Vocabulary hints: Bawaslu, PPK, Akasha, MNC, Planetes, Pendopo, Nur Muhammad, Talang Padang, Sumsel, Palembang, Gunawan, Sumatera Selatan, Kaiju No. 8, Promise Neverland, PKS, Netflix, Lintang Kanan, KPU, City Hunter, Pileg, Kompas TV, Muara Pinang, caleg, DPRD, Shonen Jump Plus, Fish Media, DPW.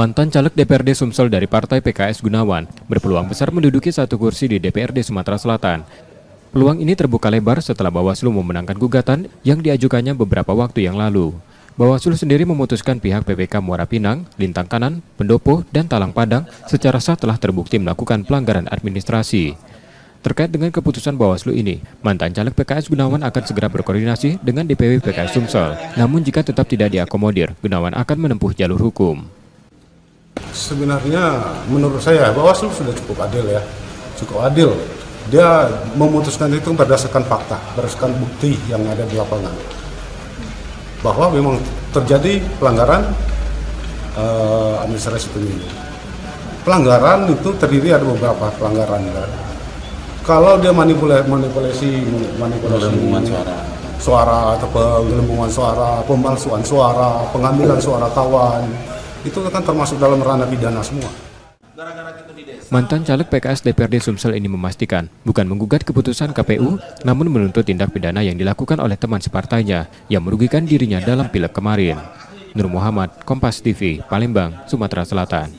Mantan caleg DPRD Sumsel dari Partai PKS Gunawan berpeluang besar menduduki satu kursi di DPRD Sumatera Selatan. Peluang ini terbuka lebar setelah Bawaslu memenangkan gugatan yang diajukannya beberapa waktu yang lalu. Bawaslu sendiri memutuskan pihak PPK Muara Pinang, Lintang Kanan, Pendopo, dan Talang Padang secara sah telah terbukti melakukan pelanggaran administrasi. Terkait dengan keputusan Bawaslu ini, mantan caleg PKS Gunawan akan segera berkoordinasi dengan DPW PKS Sumsel. Namun jika tetap tidak diakomodir, Gunawan akan menempuh jalur hukum. Sebenarnya menurut saya Bawaslu sudah cukup adil ya, cukup adil. Dia memutuskan itu berdasarkan fakta, berdasarkan bukti yang ada di lapangan bahwa memang terjadi pelanggaran administrasi pemilu. Pelanggaran itu terdiri ada beberapa pelanggaran. Kalau dia manipulasi suara atau penggelembungan suara, pemalsuan suara, pengambilan suara kawan, itu kan termasuk dalam ranah pidana semua. Mantan caleg PKS DPRD Sumsel ini memastikan bukan menggugat keputusan KPU, namun menuntut tindak pidana yang dilakukan oleh teman separtainya yang merugikan dirinya dalam Pileg kemarin. Nur Muhammad, Kompas TV, Palembang, Sumatera Selatan.